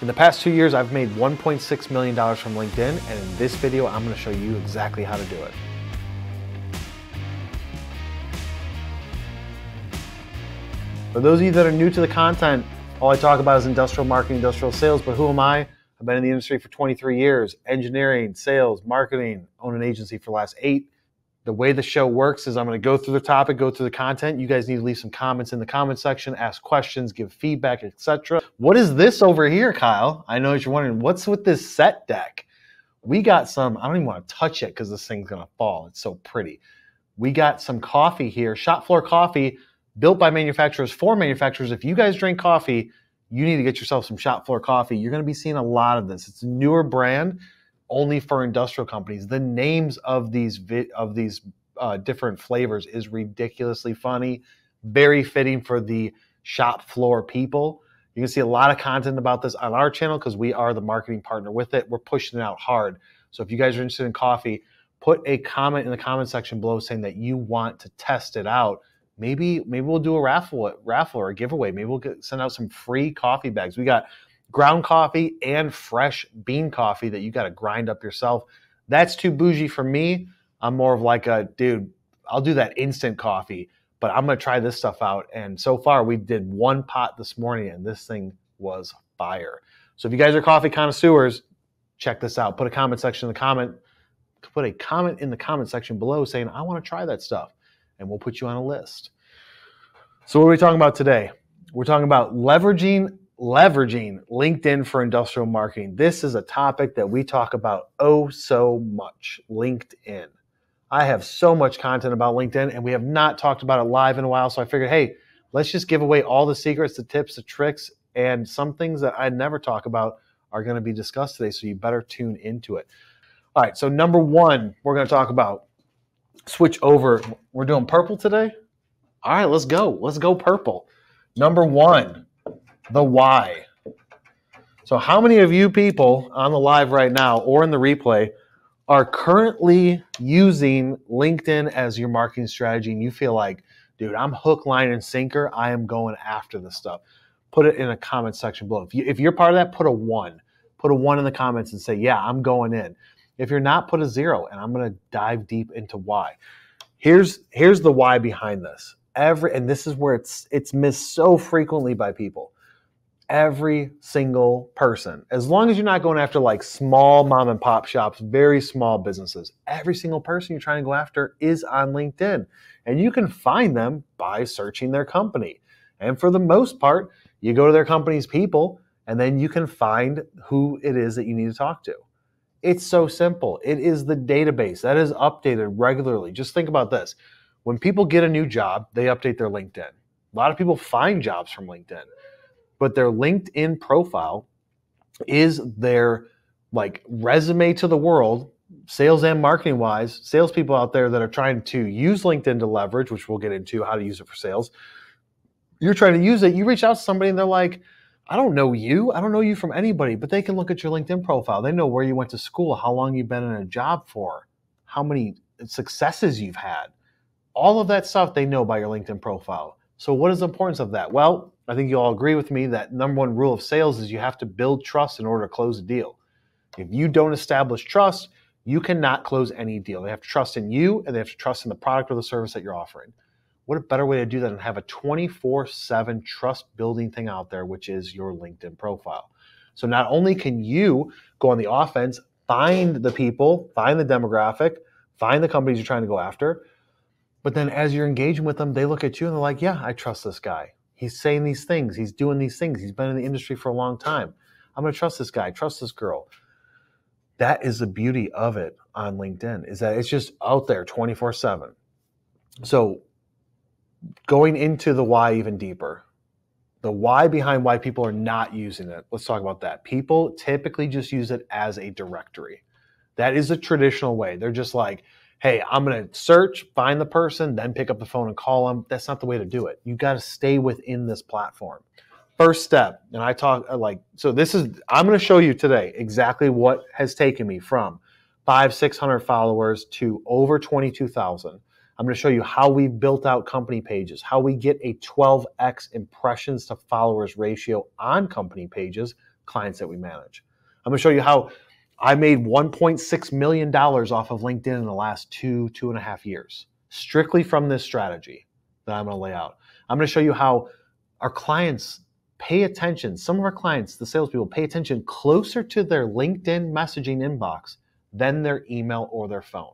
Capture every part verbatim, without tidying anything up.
In the past two years, I've made one point six million dollars from LinkedIn, and in this video, I'm going to show you exactly how to do it. For those of you that are new to the content, all I talk about is industrial marketing, industrial sales, but who am I? I've been in the industry for twenty-three years, engineering, sales, marketing, own an agency for the last eight. The way the show works is I'm going to go through the topic, go through the content. You guys need to leave some comments in the comment section, ask questions, give feedback, et cetera. What is this over here, Kyle? I know you're wondering, what's with this set deck? We got some, I don't even want to touch it because this thing's going to fall. It's so pretty. We got some coffee here, shop floor coffee, built by manufacturers for manufacturers. If you guys drink coffee, you need to get yourself some shop floor coffee. You're going to be seeing a lot of this. It's a newer brand, only for industrial companies. The names of these of these uh, different flavors is ridiculously funny, very fitting for the shop floor people. You can see a lot of content about this on our channel because we are the marketing partner with it. We're pushing it out hard. So if you guys are interested in coffee, put a comment in the comment section below saying that you want to test it out. Maybe maybe we'll do a raffle, raffle or a giveaway. Maybe we'll get, send out some free coffee bags. We got ground coffee and fresh bean coffee that you got to grind up yourself. That's too bougie for me. I'm more of like a, dude, I'll do that instant coffee, but I'm going to try this stuff out. And so far we did one pot this morning and this thing was fire. So if you guys are coffee connoisseurs, check this out. Put a comment section in the comment, put a comment in the comment section below saying, I want to try that stuff, and we'll put you on a list. So what are we talking about today? We're talking about leveraging Leveraging LinkedIn for industrial marketing. This is a topic that we talk about oh so much, LinkedIn. I have so much content about LinkedIn and we have not talked about it live in a while. So I figured, hey, let's just give away all the secrets, the tips, the tricks, and some things that I never talk about are going to be discussed today. So you better tune into it. All right. So number one, we're going to talk about switch over. We're doing purple today. All right, let's go. Let's go purple. Number one. The why. So how many of you people on the live right now or in the replay are currently using LinkedIn as your marketing strategy and you feel like, dude, I'm hook, line, and sinker. I am going after this stuff. Put it in a comment section below. If, you, if you're part of that, put a one. Put a one in the comments and say, yeah, I'm going in. If you're not, put a zero, and I'm going to dive deep into why. Here's, here's the why behind this. Every, and this is where it's, it's missed so frequently by people. Every single person, as long as you're not going after like small mom and pop shops, very small businesses, every single person you're trying to go after is on LinkedIn, and you can find them by searching their company. And for the most part, you go to their company's people and then you can find who it is that you need to talk to. It's so simple. It is the database that is updated regularly. Just think about this. When people get a new job, they update their LinkedIn. A lot of people find jobs from LinkedIn. But their LinkedIn profile is their like resume to the world, sales and marketing wise. Salespeople out there that are trying to use LinkedIn to leverage, which we'll get into how to use it for sales. You're trying to use it. You reach out to somebody and they're like, I don't know you. I don't know you from anybody, but they can look at your LinkedIn profile. They know where you went to school, how long you've been in a job for, how many successes you've had. All of that stuff they know by your LinkedIn profile. So what is the importance of that? Well, I think you all agree with me that number one rule of sales is you have to build trust in order to close a deal. If you don't establish trust, you cannot close any deal. They have to trust in you and they have to trust in the product or the service that you're offering. What a better way to do that than have a twenty-four seven trust building thing out there, which is your LinkedIn profile. So not only can you go on the offense, find the people, find the demographic, find the companies you're trying to go after, but then as you're engaging with them, they look at you and they're like, yeah, I trust this guy. He's saying these things. He's doing these things. He's been in the industry for a long time. I'm going to trust this guy, trust this girl. That is the beauty of it on LinkedIn, is that it's just out there twenty-four seven. So going into the why even deeper, the why behind why people are not using it. Let's talk about that. People typically just use it as a directory. That is the traditional way. They're just like, hey, I'm going to search, find the person, then pick up the phone and call them. That's not the way to do it. You got to stay within this platform. First step, and I talk like, so this is, I'm going to show you today exactly what has taken me from five, six hundred followers to over twenty-two thousand. I'm going to show you how we built out company pages, how we get a twelve X impressions to followers ratio on company pages clients that we manage. I'm going to show you how I made one point six million dollars off of LinkedIn in the last two, two and a half years, strictly from this strategy that I'm going to lay out. I'm going to show you how our clients pay attention. Some of our clients, the salespeople, pay attention closer to their LinkedIn messaging inbox than their email or their phone,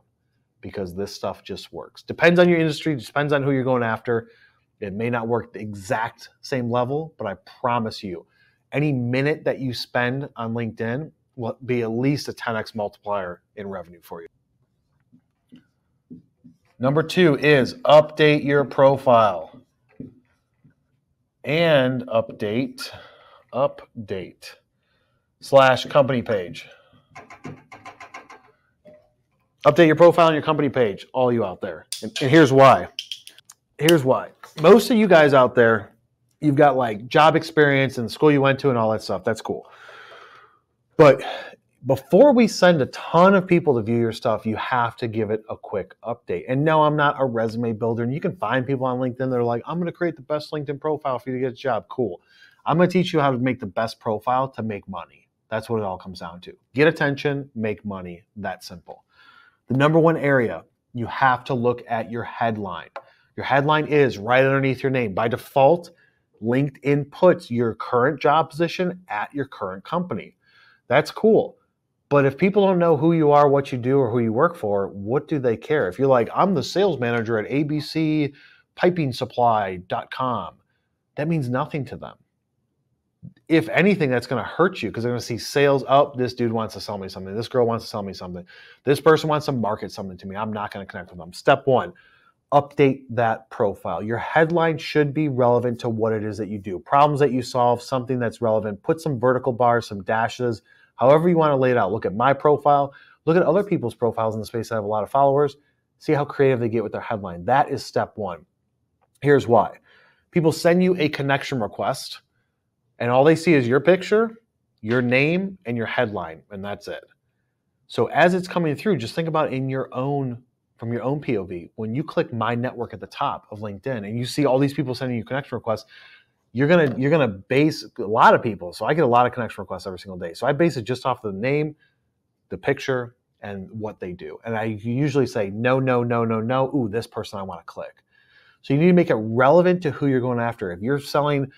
because this stuff just works. Depends on your industry, depends on who you're going after. It may not work the exact same level, but I promise you, any minute that you spend on LinkedIn will be at least a ten X multiplier in revenue for you. Number two is update your profile. And update, update, slash company page. Update your profile and your company page, all you out there. And, and here's why. Here's why. Most of you guys out there, you've got like job experience and the school you went to and all that stuff. That's cool. But before we send a ton of people to view your stuff, you have to give it a quick update. And no, I'm not a resume builder. And you can find people on LinkedIn that are like, I'm going to create the best LinkedIn profile for you to get a job. Cool. I'm going to teach you how to make the best profile to make money. That's what it all comes down to. Get attention, make money. That simple. The number one area, you have to look at your headline. Your headline is right underneath your name. By default, LinkedIn puts your current job position at your current company. That's cool. But if people don't know who you are, what you do, or who you work for, what do they care? If you're like, I'm the sales manager at A B C piping supply dot com, that means nothing to them. If anything, that's going to hurt you, because they're going to see sales. Oh, this dude wants to sell me something. This girl wants to sell me something. This person wants to market something to me. I'm not going to connect with them. Step one, update that profile. Your headline should be relevant to what it is that you do, problems that you solve, something that's relevant. Put some vertical bars, some dashes, however you want to lay it out. Look at my profile. Look at other people's profiles in the space that have a lot of followers. See how creative they get with their headline. That is step one. Here's why. People send you a connection request, and all they see is your picture, your name, and your headline, and that's it. So as it's coming through, just think about in your own, from your own P O V, when you click My Network at the top of LinkedIn and you see all these people sending you connection requests, you're gonna, you're gonna base a lot of people. So I get a lot of connection requests every single day. So I base it just off the name, the picture, and what they do. And I usually say, no, no, no, no, no, ooh, this person I wanna click. So you need to make it relevant to who you're going after. If you're selling,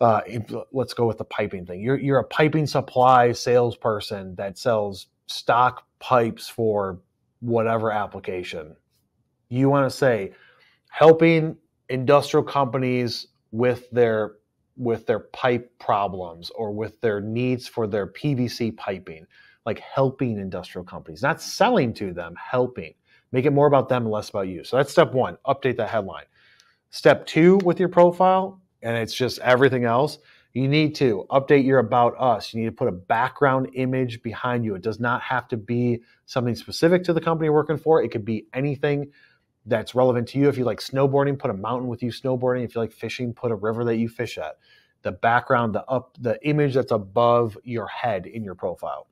Uh, let's go with the piping thing. You're, you're a piping supply salesperson that sells stock pipes for whatever application. You want to say helping industrial companies with their, with their pipe problems or with their needs for their P V C piping, like helping industrial companies, not selling to them, helping. Make it more about them and less about you. So that's step one, update that headline. Step two with your profile, and it's just everything else, you need to update your About Us. You need to put a background image behind you. It does not have to be something specific to the company you're working for. It could be anything that's relevant to you. If you like snowboarding, put a mountain with you snowboarding. If you like fishing, put a river that you fish at. The background, the up, the image that's above your head in your profile.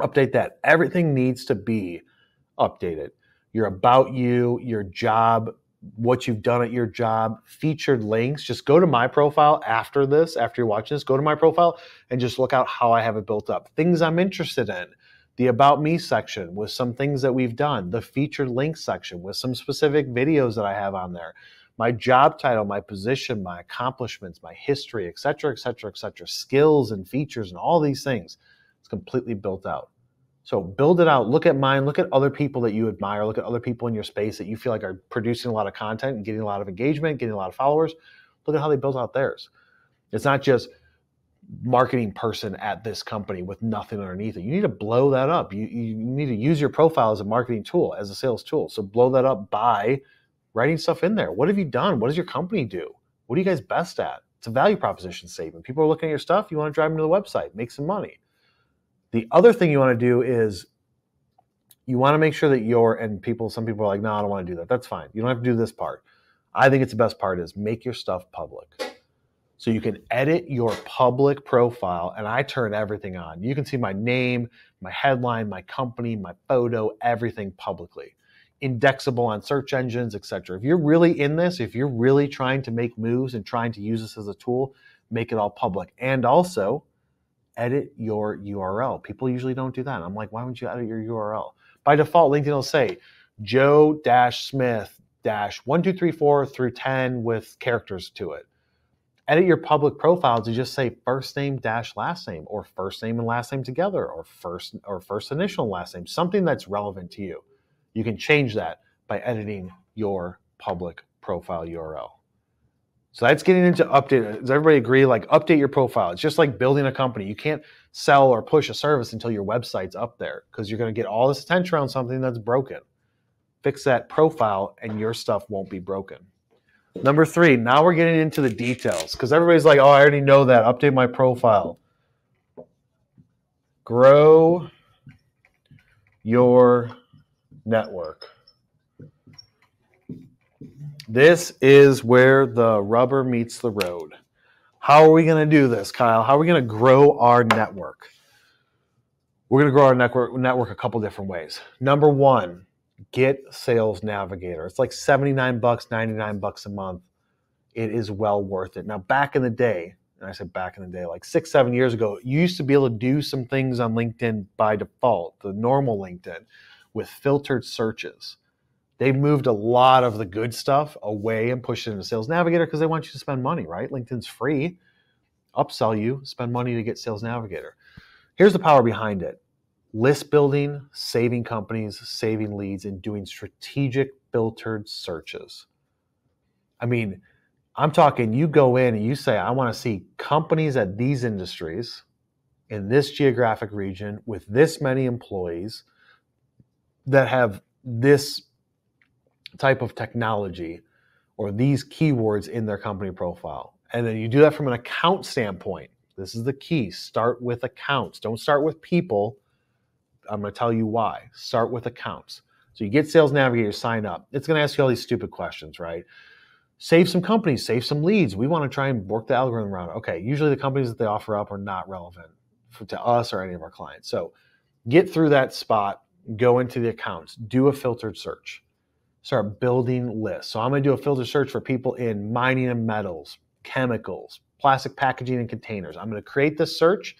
Update that. Everything needs to be updated. Your About You, your job, what you've done at your job, featured links. Just go to my profile after this, after you're watching this, go to my profile and just look out how I have it built up. Things I'm interested in, the About Me section with some things that we've done, the featured links section with some specific videos that I have on there, my job title, my position, my accomplishments, my history, et cetera, et cetera, et cetera, skills and features and all these things. It's completely built out. So build it out. Look at mine. Look at other people that you admire. Look at other people in your space that you feel like are producing a lot of content and getting a lot of engagement, getting a lot of followers. Look at how they built out theirs. It's not just marketing person at this company with nothing underneath it. You need to blow that up. You, you need to use your profile as a marketing tool, as a sales tool. So blow that up by writing stuff in there. What have you done? What does your company do? What are you guys best at? It's a value proposition statement. People are looking at your stuff. You want to drive them to the website, make some money. The other thing you want to do is you want to make sure that you're, and people, some people are like, no, I don't want to do that. That's fine. You don't have to do this part. I think it's the best part is make your stuff public. So you can edit your public profile, and I turn everything on. You can see my name, my headline, my company, my photo, everything publicly. Indexable on search engines, et cetera. If you're really in this, if you're really trying to make moves and trying to use this as a tool, make it all public. And also, edit your U R L. People usually don't do that. I'm like, why wouldn't you edit your U R L? By default, LinkedIn will say Joe Smith one two three four through ten with characters to it. Edit your public profile to just say first name dash last name, or first name and last name together, or first or first initial and last name, something that's relevant to you. You can change that by editing your public profile U R L. So that's getting into update. Does everybody agree? Like, update your profile. It's just like building a company. You can't sell or push a service until your website's up there, because you're going to get all this attention around something that's broken. Fix that profile and your stuff won't be broken. Number three, now we're getting into the details, because everybody's like, oh, I already know that. Update my profile. Grow your network. This is where the rubber meets the road. How are we going to do this, Kyle? How are we going to grow our network? We're going to grow our network, network a couple different ways. Number one, get Sales Navigator. It's like seventy-nine bucks, ninety-nine bucks a month. It is well worth it. Now, back in the day, and I said back in the day, like six, seven years ago, you used to be able to do some things on LinkedIn by default, the normal LinkedIn, with filtered searches. They moved a lot of the good stuff away and pushed it into Sales Navigator because they want you to spend money, right? LinkedIn's free. Upsell you, spend money to get Sales Navigator. Here's the power behind it. List building, saving companies, saving leads, and doing strategic filtered searches. I mean, I'm talking, you go in and you say, I want to see companies at these industries in this geographic region with this many employees that have this type of technology or these keywords in their company profile. And then you do that from an account standpoint. This is the key. Start with accounts. Don't start with people. I'm going to tell you why. Start with accounts. So you get Sales Navigator, sign up. It's going to ask you all these stupid questions, right? Save some companies, save some leads. We want to try and work the algorithm around. Okay, usually the companies that they offer up are not relevant for, to us or any of our clients. So get through that spot, go into the accounts, do a filtered search. Start building lists. So I'm going to do a filter search for people in mining and metals, chemicals, plastic packaging and containers. I'm going to create this search,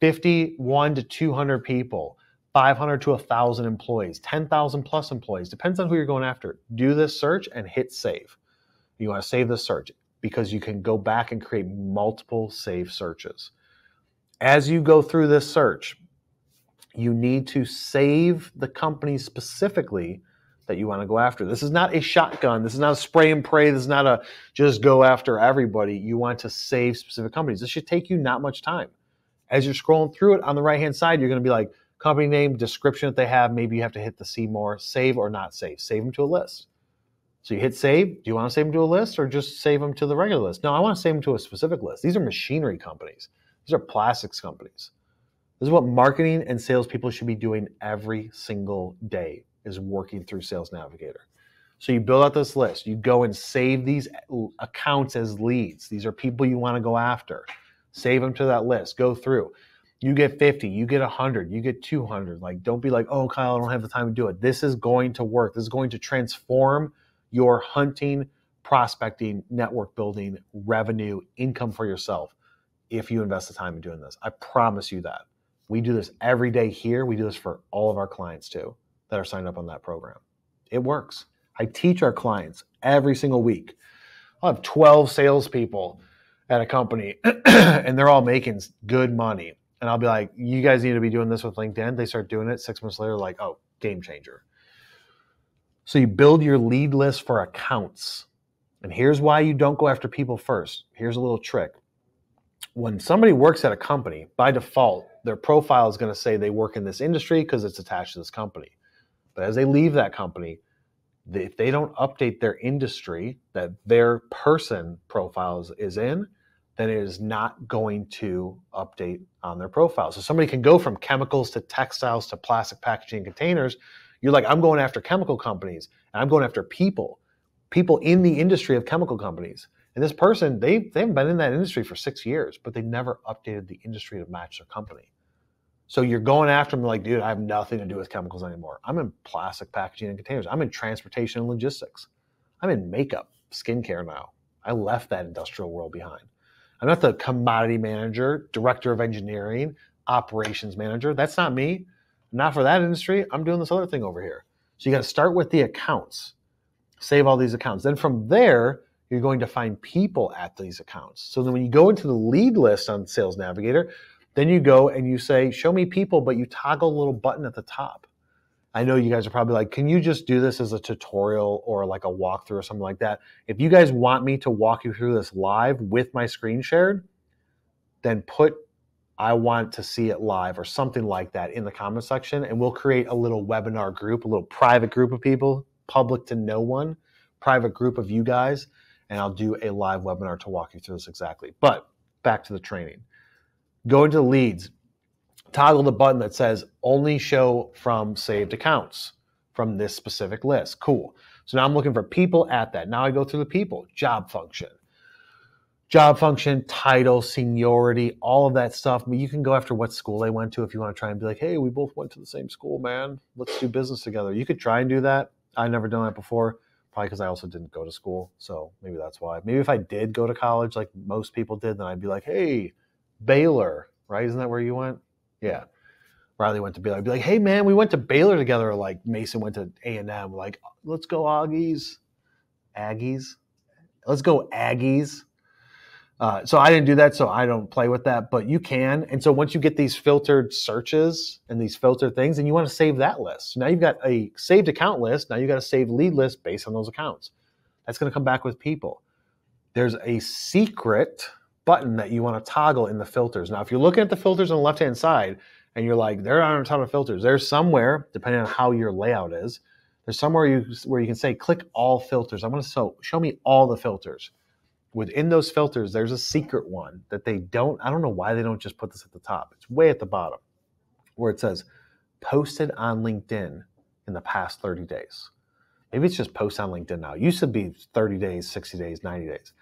fifty-one to two hundred people, five hundred to one thousand employees, ten thousand plus employees. Depends on who you're going after. Do this search and hit save. You want to save this search because you can go back and create multiple save searches. As you go through this search, you need to save the company specifically that you want to go after. This is not a shotgun. This is not a spray and pray. This is not a just go after everybody. You want to save specific companies. This should take you not much time. As you're scrolling through it, on the right-hand side, you're going to be like, company name, description that they have. Maybe you have to hit the see more, save or not save. Save them to a list. So you hit save. Do you want to save them to a list or just save them to the regular list? No, I want to save them to a specific list. These are machinery companies. These are plastics companies. This is what marketing and salespeople should be doing every single day, is working through Sales Navigator. So you build out this list. You go and save these accounts as leads. These are people you want to go after. Save them to that list. Go through. You get fifty. You get one hundred. You get two hundred. Like, don't be like, oh, Kyle, I don't have the time to do it. This is going to work. This is going to transform your hunting, prospecting, network building, revenue, income for yourself if you invest the time in doing this. I promise you that. We do this every day here. We do this for all of our clients, too, that are signed up on that program. It works. I teach our clients every single week. I'll have twelve salespeople at a company and they're all making good money. And I'll be like, you guys need to be doing this with LinkedIn. They start doing it. Six months later, like, oh, game changer. So you build your lead list for accounts. And here's why you don't go after people first. Here's a little trick. When somebody works at a company, by default, their profile is going to say they work in this industry because it's attached to this company. But as they leave that company, if they don't update their industry that their person profiles is in, then it is not going to update on their profile. So somebody can go from chemicals to textiles to plastic packaging containers. You're like, I'm going after chemical companies, and I'm going after people, people in the industry of chemical companies. And this person, they, they haven't been in that industry for six years, but they never updated the industry to match their company. So you're going after them like, dude, I have nothing to do with chemicals anymore. I'm in plastic packaging and containers. I'm in transportation and logistics. I'm in makeup, skincare now. I left that industrial world behind. I'm not the commodity manager, director of engineering, operations manager. That's not me. Not for that industry. I'm doing this other thing over here. So you got to start with the accounts, save all these accounts. Then from there, you're going to find people at these accounts. So then when you go into the lead list on Sales Navigator, then you go and you say, show me people, but you toggle a little button at the top. I know you guys are probably like, can you just do this as a tutorial or like a walkthrough or something like that? If you guys want me to walk you through this live with my screen shared, then put, I want to see it live or something like that in the comment section. And we'll create a little webinar group, a little private group of people, public to no one, private group of you guys. And I'll do a live webinar to walk you through this exactly. But back to the training. Go into leads, toggle the button that says only show from saved accounts from this specific list. Cool. So now I'm looking for people at that. Now I go through the people, job function, job function, title, seniority, all of that stuff. I mean, you can go after what school they went to if you want to try and be like, hey, we both went to the same school, man. Let's do business together. You could try and do that. I've never done that before, probably because I also didn't go to school. So maybe that's why. Maybe if I did go to college, like most people did, then I'd be like, hey, Baylor, right? Isn't that where you went? Yeah. Riley went to Baylor. I'd be like, hey, man, we went to Baylor together. Like Mason went to A and M. Like, let's go Aggies. Aggies. Let's go Aggies. Uh, so I didn't do that, so I don't play with that. But you can. And so once you get these filtered searches and these filtered things, and you want to save that list. So now you've got a saved account list. Now you've got a saved lead list based on those accounts. That's going to come back with people. There's a secret button that you want to toggle in the filters. Now, if you're looking at the filters on the left-hand side and you're like, there aren't a ton of filters, there's somewhere, depending on how your layout is, there's somewhere you, where you can say, click all filters. I want to show, show me all the filters. Within those filters, there's a secret one that they don't, I don't know why they don't just put this at the top. It's way at the bottom where it says posted on LinkedIn in the past thirty days. Maybe it's just post on LinkedIn now. It used to be thirty days, sixty days, ninety days.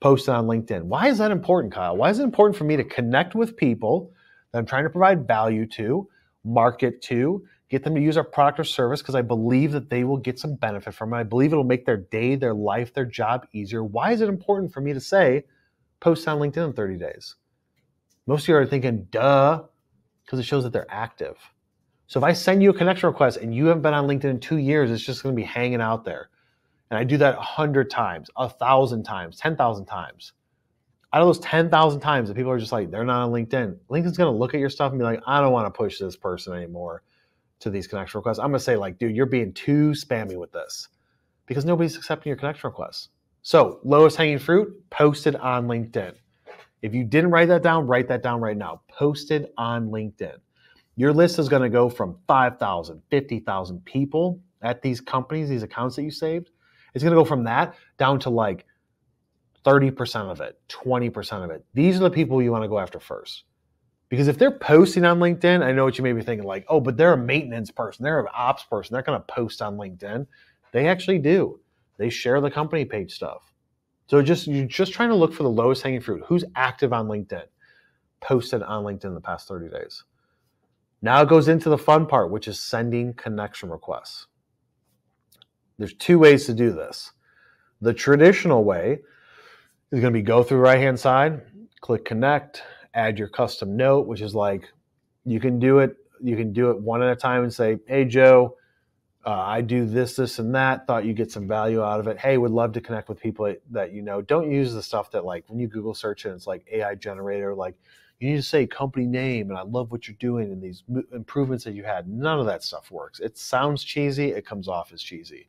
Post on LinkedIn. Why is that important, Kyle? Why is it important for me to connect with people that I'm trying to provide value to, market to, get them to use our product or service because I believe that they will get some benefit from it. I believe it'll make their day, their life, their job easier. Why is it important for me to say, post on LinkedIn in thirty days? Most of you are thinking, duh, because it shows that they're active. So if I send you a connection request and you haven't been on LinkedIn in two years, it's just going to be hanging out there. And I do that a hundred times, a thousand times, ten thousand times. Out of those ten thousand times that people are just like, they're not on LinkedIn, LinkedIn's going to look at your stuff and be like, I don't want to push this person anymore to these connection requests. I'm going to say like, dude, you're being too spammy with this because nobody's accepting your connection requests. So lowest hanging fruit, posted on LinkedIn. If you didn't write that down, write that down right now. Posted on LinkedIn. Your list is going to go from five thousand, fifty thousand people at these companies, these accounts that you saved. It's going to go from that down to like thirty percent of it, twenty percent of it. These are the people you want to go after first. Because if they're posting on LinkedIn, I know what you may be thinking like, oh, but they're a maintenance person. They're an ops person. They're going to post on LinkedIn. They actually do. They share the company page stuff. So just you're just trying to look for the lowest hanging fruit. Who's active on LinkedIn? Posted on LinkedIn in the past thirty days. Now it goes into the fun part, which is sending connection requests. There's two ways to do this. The traditional way is going to be go through the right-hand side, click connect, add your custom note, which is like you can do it. You can do it one at a time and say, hey, Joe, uh, I do this, this, and that. Thought you'd get some value out of it. Hey, would love to connect with people that you know. Don't use the stuff that like when you Google search it, it's like A I generator. Like you need to say company name and I love what you're doing and these improvements that you had. None of that stuff works. It sounds cheesy. It comes off as cheesy.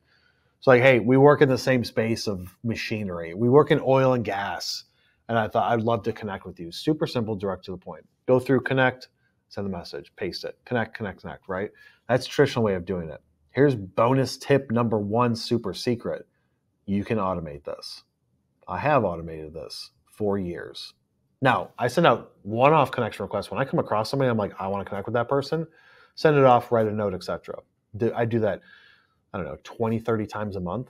It's like, hey, we work in the same space of machinery. We work in oil and gas. And I thought I'd love to connect with you. Super simple, direct to the point. Go through, connect, send the message, paste it. Connect, connect, connect, right? That's the traditional way of doing it. Here's bonus tip number one, super secret. You can automate this. I have automated this for years. Now, I send out one-off connection requests. When I come across somebody, I'm like, I want to connect with that person. Send it off, write a note, et cetera. I do that. I don't know, twenty, thirty times a month.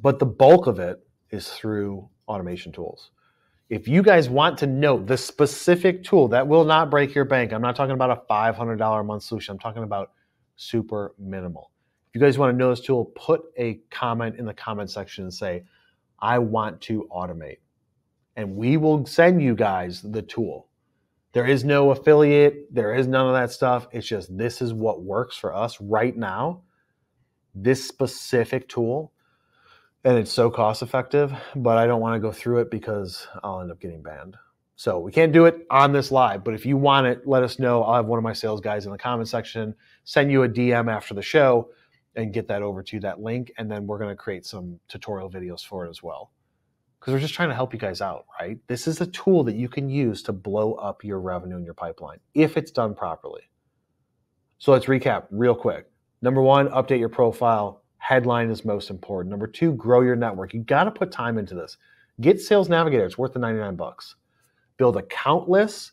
But the bulk of it is through automation tools. If you guys want to know the specific tool that will not break your bank, I'm not talking about a five hundred dollars a month solution. I'm talking about super minimal. If you guys want to know this tool, put a comment in the comment section and say, I want to automate. and we will send you guys the tool. There is no affiliate. There is none of that stuff. It's just, this is what works for us right now, this specific tool. And it's so cost effective, but I don't want to go through it because I'll end up getting banned. So we can't do it on this live, but if you want it, let us know. I'll have one of my sales guys in the comment section send you a D M after the show and get that over to that link. And then we're going to create some tutorial videos for it as well, because we're just trying to help you guys out, right? This is a tool that you can use to blow up your revenue and your pipeline if it's done properly. So let's recap real quick. Number one, update your profile. Headline is most important. Number two, grow your network. You got to put time into this. Get Sales Navigator. It's worth the ninety-nine bucks. Build account lists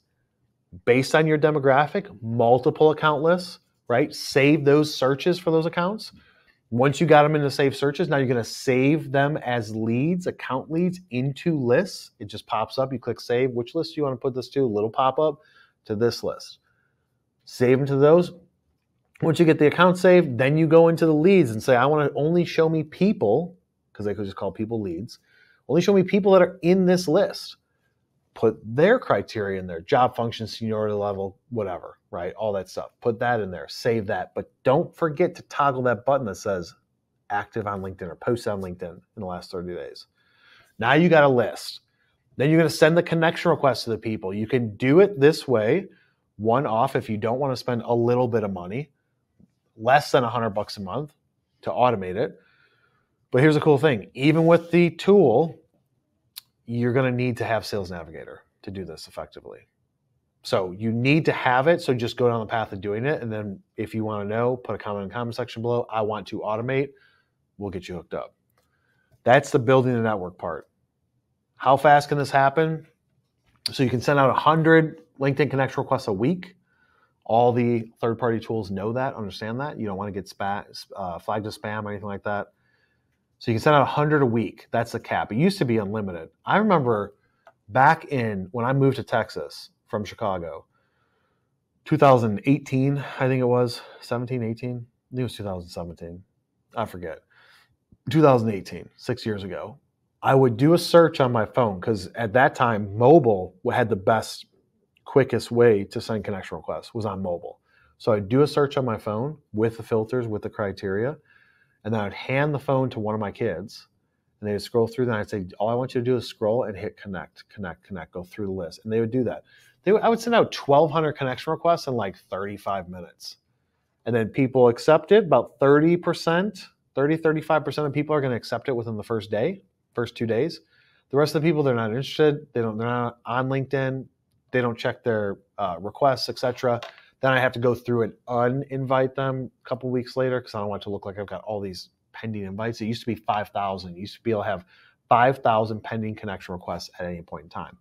based on your demographic, multiple account lists, right? Save those searches for those accounts. Once you got them into save searches, now you're going to save them as leads, account leads, into lists. It just pops up. You click save. Which list do you want to put this to? Little pop up to this list. Save them to those. Once you get the account saved, then you go into the leads and say, I want to only show me people, because they could just call people leads. Only show me people that are in this list. Put their criteria in there, job function, seniority level, whatever, right? All that stuff. Put that in there, save that. But don't forget to toggle that button that says active on LinkedIn or post on LinkedIn in the last thirty days. Now you got a list. Then you're going to send the connection request to the people. You can do it this way, one off, if you don't want to spend a little bit of money, less than a hundred bucks a month to automate it. But here's a cool thing. Even with the tool, you're going to need to have Sales Navigator to do this effectively. So you need to have it. So just go down the path of doing it. And then if you want to know, put a comment in the comment section below. I want to automate. We'll get you hooked up. That's the building the network part. How fast can this happen? So you can send out a hundred LinkedIn connection requests a week. All the third-party tools know that, understand that. You don't want to get spa- uh, flagged as spam or anything like that. So you can send out a hundred a week. That's the cap. It used to be unlimited. I remember back in when I moved to Texas from Chicago, two thousand eighteen, I think it was, seventeen, eighteen. I think it was two thousand seventeen. I forget. two thousand eighteen, six years ago. I would do a search on my phone because at that time, mobile had the best, quickest way to send connection requests was on mobile. So I'd do a search on my phone with the filters, with the criteria. And then I'd hand the phone to one of my kids and they would scroll through. Then I'd say, all I want you to do is scroll and hit connect, connect, connect, go through the list. And they would do that. They would, I would send out twelve hundred connection requests in like thirty-five minutes. And then people accept it. About thirty percent, thirty, thirty-five percent of people are going to accept it within the first day, first two days. The rest of the people, they're not interested. They don't, they're not on LinkedIn. They don't check their uh, requests, et cetera. Then I have to go through and uninvite them a couple weeks later because I don't want it to look like I've got all these pending invites. It used to be five thousand. You used to be able to have five thousand pending connection requests at any point in time.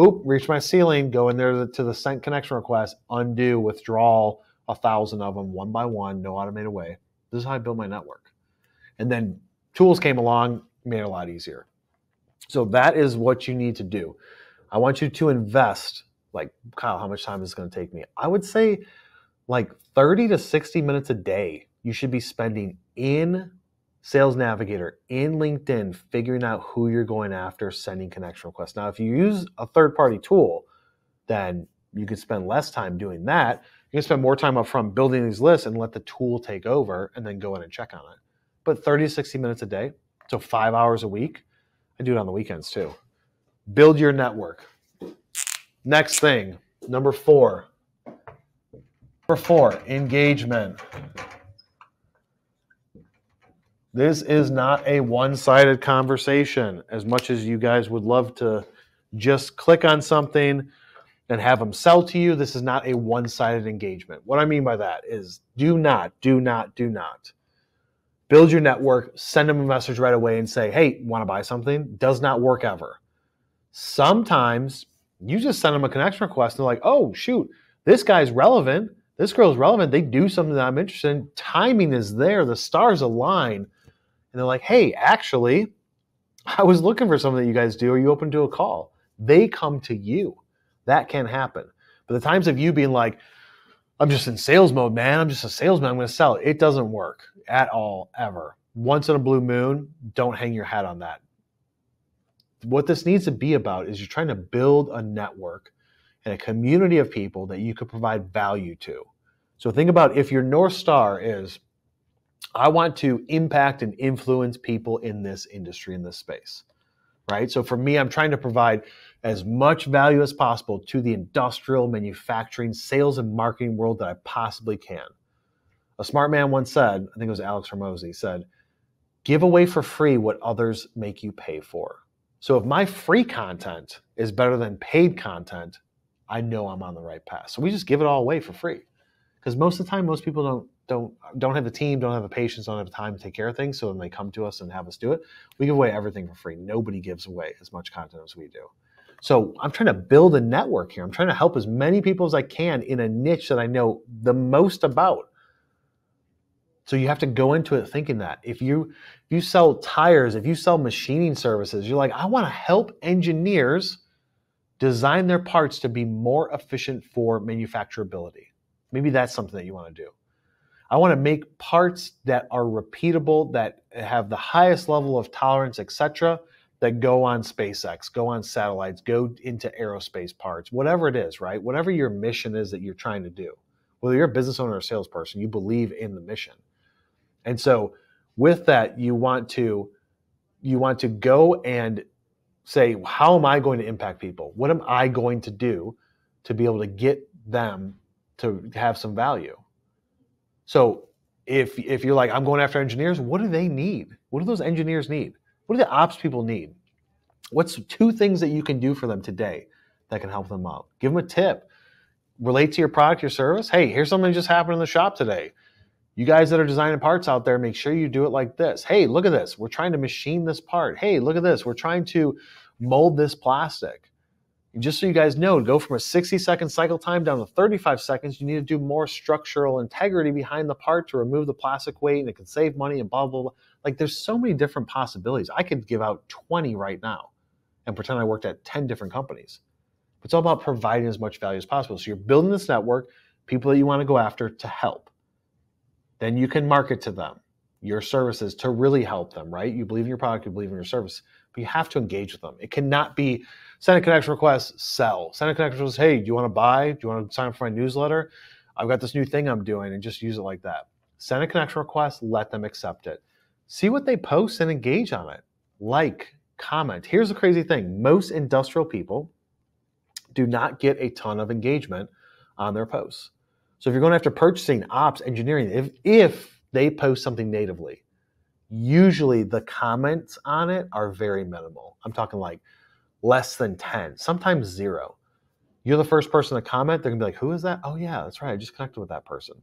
Oop, reach my ceiling, go in there to the, to the sent connection request, undo, withdrawal, one thousand of them one by one, no automated way. This is how I built my network. And then tools came along, made it a lot easier. So that is what you need to do. I want you to invest. Like, Kyle, how much time is it going to take me? I would say like thirty to sixty minutes a day you should be spending in Sales Navigator, in LinkedIn, figuring out who you're going after, sending connection requests. Now, if you use a third-party tool, then you could spend less time doing that. You can spend more time up front building these lists and let the tool take over and then go in and check on it. But thirty to sixty minutes a day, so five hours a week. I do it on the weekends too. Build your network. Next thing, number four. Number four, engagement. This is not a one-sided conversation. As much as you guys would love to just click on something and have them sell to you, this is not a one-sided engagement. What I mean by that is do not, do not, do not. Build your network, send them a message right away and say, hey, want to buy something? Does not work ever. Sometimes you just send them a connection request and they're like, oh, shoot, this guy's relevant. This girl's relevant. They do something that I'm interested in. Timing is there. The stars align. And they're like, hey, actually, I was looking for something that you guys do. Are you open to a call? They come to you. That can happen. But the times of you being like, I'm just in sales mode, man. I'm just a salesman. I'm going to sell. It doesn't work at all, ever. Once in a blue moon, don't hang your hat on that. what this needs to be about is you're trying to build a network and a community of people that you could provide value to. So think about if your North Star is, I want to impact and influence people in this industry, in this space, right? So for me, I'm trying to provide as much value as possible to the industrial, manufacturing, sales, and marketing world that I possibly can. A smart man once said, I think it was Alex Hormozi, said, give away for free what others make you pay for. So if my free content is better than paid content, I know I'm on the right path. So we just give it all away for free. Because most of the time, most people don't don't don't have the team, don't have the patience, don't have the time to take care of things. So when they come to us and have us do it, we give away everything for free. Nobody gives away as much content as we do. So I'm trying to build a network here. I'm trying to help as many people as I can in a niche that I know the most about. So you have to go into it thinking that. If you, if you sell tires, if you sell machining services, you're like, I want to help engineers design their parts to be more efficient for manufacturability. Maybe that's something that you want to do. I want to make parts that are repeatable, that have the highest level of tolerance, et cetera, that go on SpaceX, go on satellites, go into aerospace parts, whatever it is, right? Whatever your mission is that you're trying to do. Whether you're a business owner or salesperson, you believe in the mission. And so with that, you want to you want to go and say, how am I going to impact people? What am I going to do to be able to get them to have some value? So if, if you're like, I'm going after engineers, what do they need? What do those engineers need? What do the ops people need? What's two things that you can do for them today that can help them out? Give them a tip. Relate to your product, your service. Hey, here's something that just happened in the shop today. You guys that are designing parts out there, make sure you do it like this. Hey, look at this. We're trying to machine this part. Hey, look at this. We're trying to mold this plastic. And just so you guys know, go from a sixty second cycle time down to thirty-five seconds. You need to do more structural integrity behind the part to remove the plastic weight, and it can save money and blah, blah, blah. Like, there's so many different possibilities. I could give out twenty right now and pretend I worked at ten different companies. It's all about providing as much value as possible. So you're building this network, people that you want to go after to help. Then you can market to them, your services to really help them, right? You believe in your product, you believe in your service, but you have to engage with them. It cannot be send a connection request, sell. Send a connection request, hey, do you want to buy? Do you want to sign up for my newsletter? I've got this new thing I'm doing, and just use it like that. Send a connection request, let them accept it. See what they post and engage on it. Like, comment. Here's the crazy thing. Most industrial people do not get a ton of engagement on their posts. So if you're going after purchasing, ops, engineering, if, if they post something natively, usually the comments on it are very minimal. I'm talking like less than ten, sometimes zero. You're the first person to comment. They're going to be like, who is that? Oh, yeah, that's right. I just connected with that person.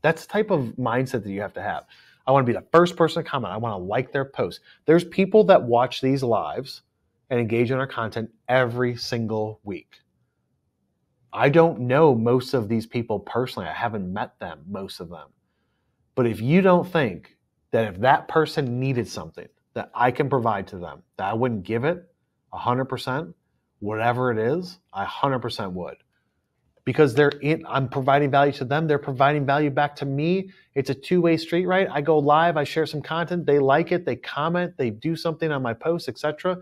That's the type of mindset that you have to have. I want to be the first person to comment. I want to like their post. There's people that watch these lives and engage in our content every single week. I don't know most of these people personally. I haven't met them, most of them. But if you don't think that if that person needed something that I can provide to them, that I wouldn't give it one hundred percent, whatever it is, I one hundred percent would. Because they're in, I'm providing value to them. They're providing value back to me. It's a two-way street, right? I go live. I share some content. They like it. They comment. They do something on my posts, et cetera.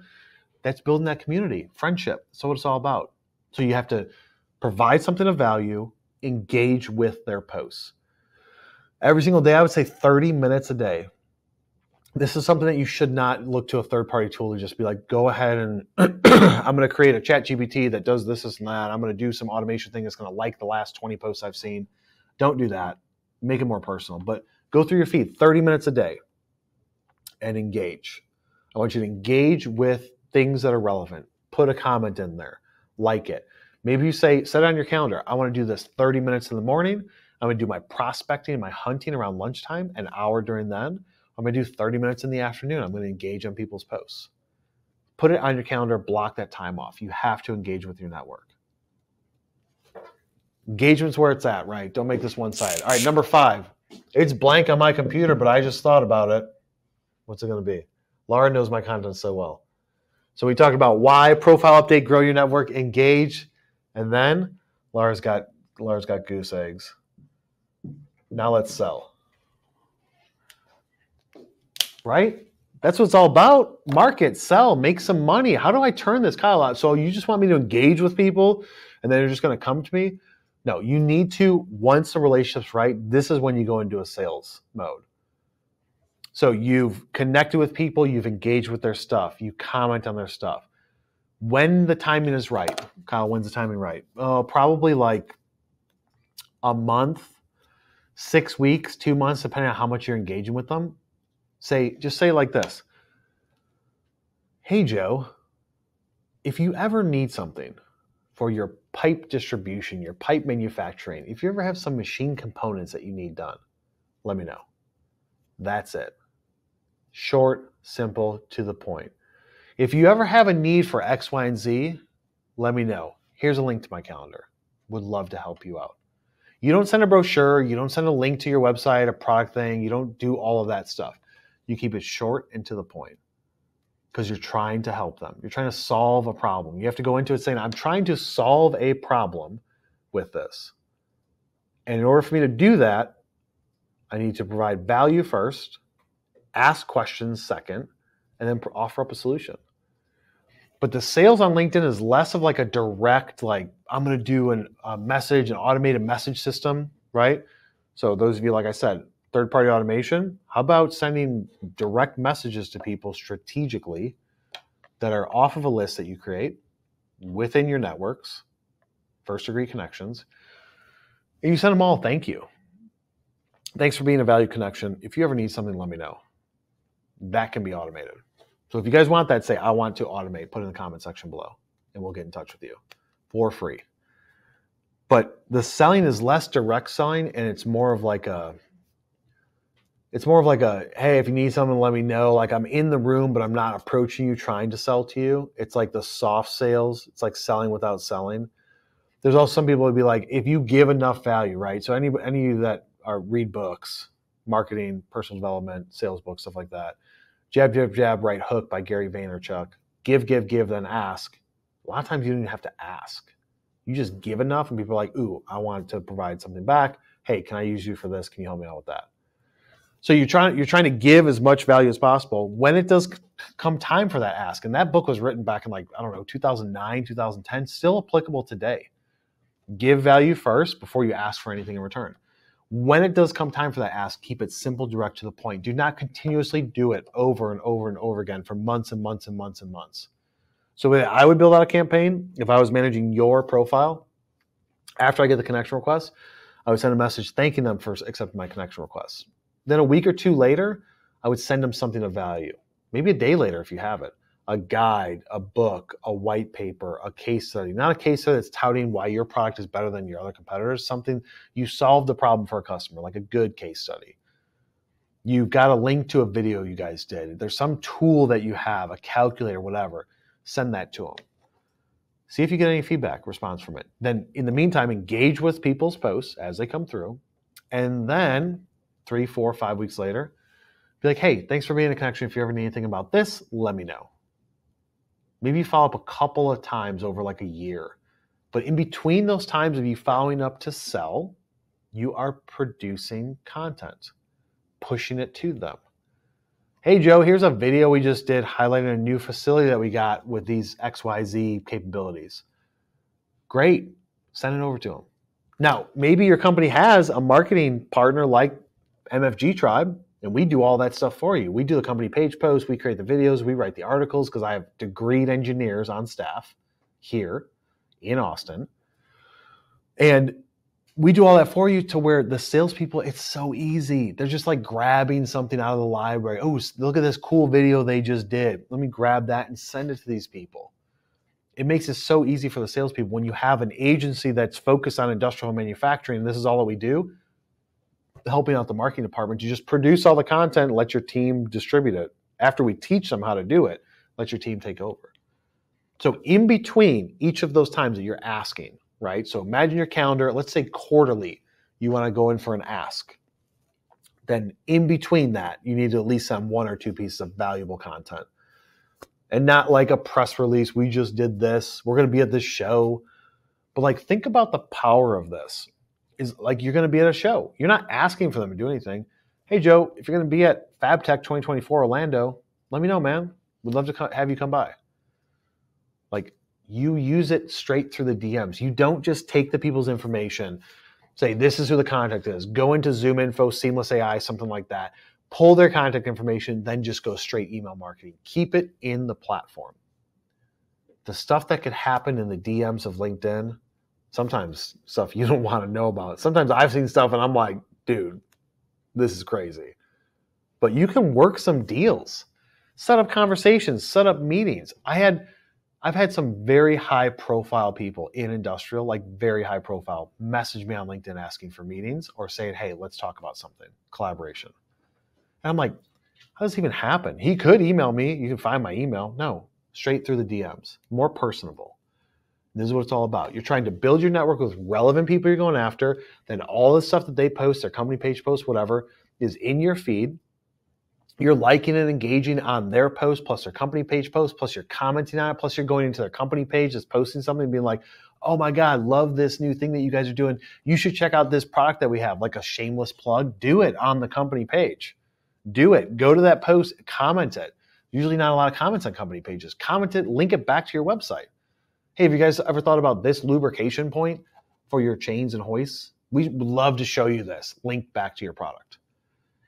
That's building that community, friendship. That's what it's all about. So you have to provide something of value, engage with their posts. Every single day, I would say thirty minutes a day. This is something that you should not look to a third-party tool to just be like, go ahead and I'm going to create a chat G P T that does this, this, and that. I'm going to do some automation thing that's going to like the last twenty posts I've seen. Don't do that. Make it more personal. But go through your feed thirty minutes a day and engage. I want you to engage with things that are relevant. Put a comment in there, like it. Maybe you say, set it on your calendar. I want to do this thirty minutes in the morning. I'm going to do my prospecting, my hunting around lunchtime, an hour during then. I'm going to do thirty minutes in the afternoon. I'm going to engage on people's posts. Put it on your calendar, block that time off. You have to engage with your network. Engagement's where it's at, right? Don't make this one sided. All right, number five. It's blank on my computer, but I just thought about it. What's it going to be? Laura knows my content so well. So we talked about why, profile update, grow your network, engage, and then Laura's got Laura's got goose eggs. Now let's sell. Right? That's what it's all about. Market, sell, make some money. How do I turn this, Kyle, out? So you just want me to engage with people and they're just going to come to me? No, you need to, once the relationship's right, this is when you go into a sales mode. So you've connected with people, you've engaged with their stuff, you comment on their stuff. When the timing is right, Kyle, when's the timing right? Oh, probably like a month, six weeks, two months, depending on how much you're engaging with them. Say, just say like this. Hey, Joe, if you ever need something for your pipe distribution, your pipe manufacturing, if you ever have some machine components that you need done, let me know. That's it. Short, simple, to the point. If you ever have a need for X, Y, and Z, let me know. Here's a link to my calendar. Would love to help you out. You don't send a brochure. You don't send a link to your website, a product thing. You don't do all of that stuff. You keep it short and to the point because you're trying to help them. You're trying to solve a problem. You have to go into it saying, I'm trying to solve a problem with this. And in order for me to do that, I need to provide value first, ask questions second, and then offer up a solution. But the sales on LinkedIn is less of like a direct, like I'm going to do an, a message, an automated message system, right? So those of you, like I said, third-party automation, how about sending direct messages to people strategically that are off of a list that you create within your networks, first-degree connections, and you send them all, thank you. Thanks for being a valued connection. If you ever need something, let me know. That can be automated. So if you guys want that, say, I want to automate, put it in the comment section below, and we'll get in touch with you for free. But the selling is less direct selling, and it's more of like a, it's more of like a, hey, if you need something, let me know. Like I'm in the room, but I'm not approaching you trying to sell to you. It's like the soft sales. It's like selling without selling. There's also some people who would be like, if you give enough value, right? So any, any of you that are read books, marketing, personal development, sales books, stuff like that. Jab, Jab, Jab, Right Hook by Gary Vaynerchuk. Give, give, give, then ask. A lot of times you don't even have to ask. You just give enough and people are like, ooh, I want to provide something back. Hey, can I use you for this? Can you help me out with that? So you're trying, you're trying to give as much value as possible when it does come time for that ask. And that book was written back in like, I don't know, two thousand nine, two thousand ten, still applicable today. Give value first before you ask for anything in return. When it does come time for that ask, keep it simple, direct, to the point. Do not continuously do it over and over and over again for months and months and months and months. So I would build out a campaign if I was managing your profile. After I get the connection request, I would send a message thanking them for accepting my connection request. Then a week or two later, I would send them something of value. Maybe a day later if you have it. A guide, a book, a white paper, a case study. Not a case study that's touting why your product is better than your other competitors. Something you solved the problem for a customer, like a good case study. You've got a link to a video you guys did. There's some tool that you have, a calculator, whatever. Send that to them. See if you get any feedback, response from it. Then, in the meantime, engage with people's posts as they come through. And then, three, four, five weeks later, be like, hey, thanks for being a connection. If you ever need anything about this, let me know. Maybe you follow up a couple of times over like a year. But in between those times of you following up to sell, you are producing content, pushing it to them. Hey, Joe, here's a video we just did highlighting a new facility that we got with these X Y Z capabilities. Great. Send it over to them. Now, maybe your company has a marketing partner like M F G Tribe. And we do all that stuff for you. We do the company page posts. We create the videos. We write the articles because I have degreed engineers on staff here in Austin. And we do all that for you to where the salespeople, it's so easy. They're just like grabbing something out of the library. Oh, look at this cool video they just did. Let me grab that and send it to these people. It makes it so easy for the salespeople. When you have an agency that's focused on industrial manufacturing, this is all that we do, helping out the marketing department, you just produce all the content, let your team distribute it. After we teach them how to do it, let your team take over. So in between each of those times that you're asking, right? So imagine your calendar, let's say quarterly, you want to go in for an ask. Then in between that, you need to at least send one or two pieces of valuable content. And not like a press release, we just did this, we're going to be at this show. But like, think about the power of this. Is like you're going to be at a show. You're not asking for them to do anything. Hey, Joe, if you're going to be at FabTech twenty twenty-four Orlando, let me know, man. We'd love to have you come by. Like, you use it straight through the D Ms. You don't just take the people's information, say, this is who the contact is, go into Zoom Info, Seamless A I, something like that, pull their contact information, then just go straight email marketing. Keep it in the platform. The stuff that could happen in the D Ms of LinkedIn, sometimes stuff you don't want to know about. Sometimes I've seen stuff and I'm like, dude, this is crazy. But you can work some deals, set up conversations, set up meetings. I had, I've had some very high profile people in industrial, like very high profile, message me on LinkedIn asking for meetings or saying, hey, let's talk about something, collaboration. And I'm like, how does this even happen? He could email me. You can find my email. No, straight through the D Ms, more personable. This is what it's all about. You're trying to build your network with relevant people you're going after. Then all the stuff that they post, their company page posts, whatever, is in your feed. You're liking and engaging on their post, plus their company page post, plus you're commenting on it, plus you're going into their company page that's posting something and being like, oh my God, love this new thing that you guys are doing. You should check out this product that we have, like a shameless plug. Do it on the company page. Do it. Go to that post, comment it. Usually not a lot of comments on company pages. Comment it, link it back to your website. Hey, have you guys ever thought about this lubrication point for your chains and hoists? We would love to show you this. Link back to your product.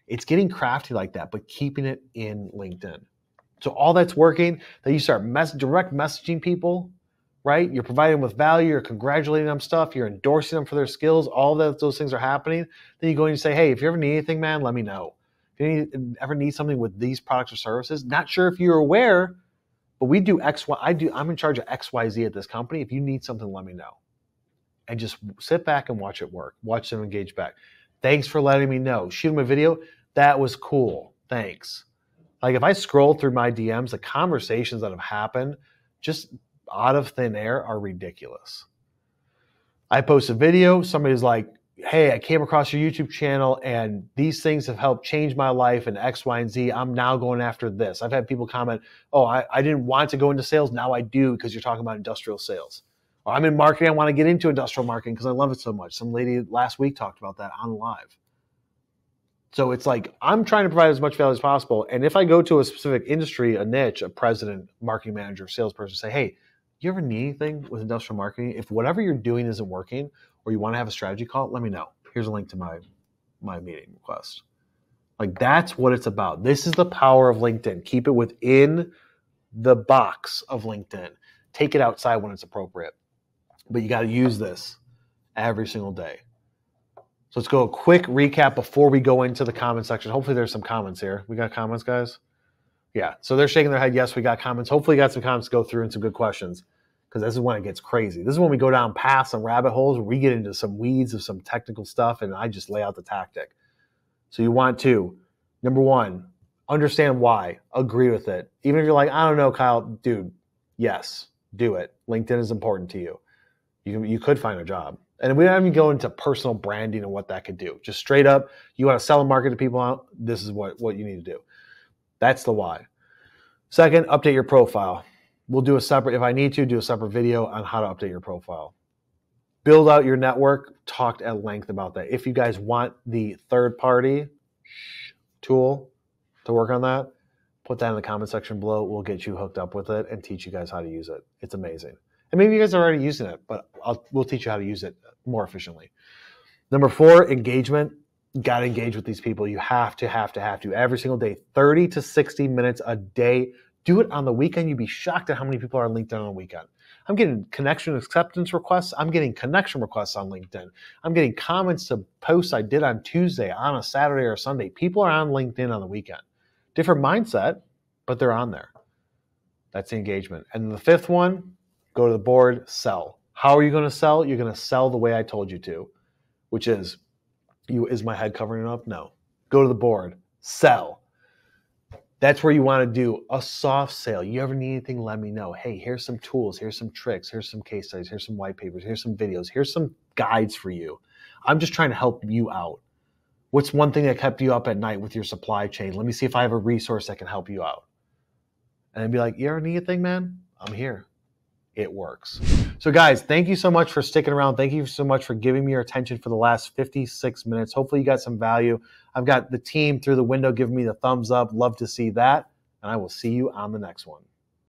It's getting crafty like that, but keeping it in LinkedIn. So all that's working, that you start mess- direct messaging people, right? You're providing them with value. You're congratulating them stuff. You're endorsing them for their skills. All that, those things are happening. Then you go in and say, hey, if you ever need anything, man, let me know. If you need, ever need something with these products or services, not sure if you're aware, but we do X, Y, I do, I'm in charge of X, Y, Z at this company. If you need something, let me know. And just sit back and watch it work. Watch them engage back. Thanks for letting me know. Shoot them a video. That was cool. Thanks. Like, if I scroll through my D Ms, the conversations that have happened just out of thin air are ridiculous. I post a video. Somebody's like, hey, I came across your YouTube channel and these things have helped change my life and X, Y, and Z. I'm now going after this. I've had people comment, oh, I, I didn't want to go into sales. Now I do because you're talking about industrial sales. Or I'm in marketing. I want to get into industrial marketing because I love it so much. Some lady last week talked about that on live. So it's like, I'm trying to provide as much value as possible. And if I go to a specific industry, a niche, a president, marketing manager, salesperson, say, hey, you ever need anything with industrial marketing? If whatever you're doing isn't working, or you want to have a strategy call, let me know. Here's a link to my, my meeting request. Like, that's what it's about. This is the power of LinkedIn. Keep it within the box of LinkedIn. Take it outside when it's appropriate. But you got to use this every single day. So let's go a quick recap before we go into the comment section. Hopefully there's some comments here. We got comments, guys? Yeah. So they're shaking their head. Yes, we got comments. Hopefully you got some comments to go through and some good questions. Because this is when it gets crazy. This is when we go down paths and rabbit holes where we get into some weeds of some technical stuff and I just lay out the tactic. So you want to, number one, understand why, agree with it. Even if you're like, I don't know, Kyle, dude, yes, do it. LinkedIn is important to you. You can, you could find a job. And we don't even go into personal branding and what that could do. Just straight up, you want to sell and market to people out, this is what, what you need to do. That's the why. Second, update your profile. We'll do a separate, if I need to, do a separate video on how to update your profile. Build out your network. Talked at length about that. If you guys want the third-party tool to work on that, put that in the comment section below. We'll get you hooked up with it and teach you guys how to use it. It's amazing. And maybe you guys are already using it, but I'll, we'll teach you how to use it more efficiently. Number four, engagement. You got to engage with these people. You have to, have to, have to. Every single day, thirty to sixty minutes a day. Do it on the weekend. You'd be shocked at how many people are on LinkedIn on the weekend. I'm getting connection acceptance requests. I'm getting connection requests on LinkedIn. I'm getting comments to posts I did on Tuesday, on a Saturday or Sunday. People are on LinkedIn on the weekend. Different mindset, but they're on there. That's the engagement. And the fifth one, go to the board, sell. How are you going to sell? You're going to sell the way I told you to, which is, you, is my head covering up? No. Go to the board, sell. That's where you want to do a soft sale. You ever need anything, let me know. Hey, here's some tools. Here's some tricks. Here's some case studies. Here's some white papers. Here's some videos. Here's some guides for you. I'm just trying to help you out. What's one thing that kept you up at night with your supply chain? Let me see if I have a resource that can help you out. And I'd be like, you ever need anything, man? I'm here. It works. So guys, thank you so much for sticking around. Thank you so much for giving me your attention for the last fifty-six minutes. Hopefully you got some value. I've got the team through the window giving me the thumbs up. Love to see that. and I will see you on the next one.